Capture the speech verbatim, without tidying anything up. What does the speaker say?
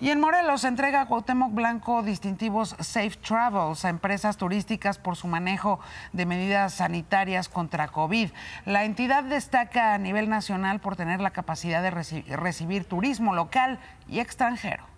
Y en Morelos se entrega a Cuauhtémoc Blanco distintivos Safe Travels a empresas turísticas por su manejo de medidas sanitarias contra COVID. La entidad destaca a nivel nacional por tener la capacidad de reci- recibir turismo local y extranjero.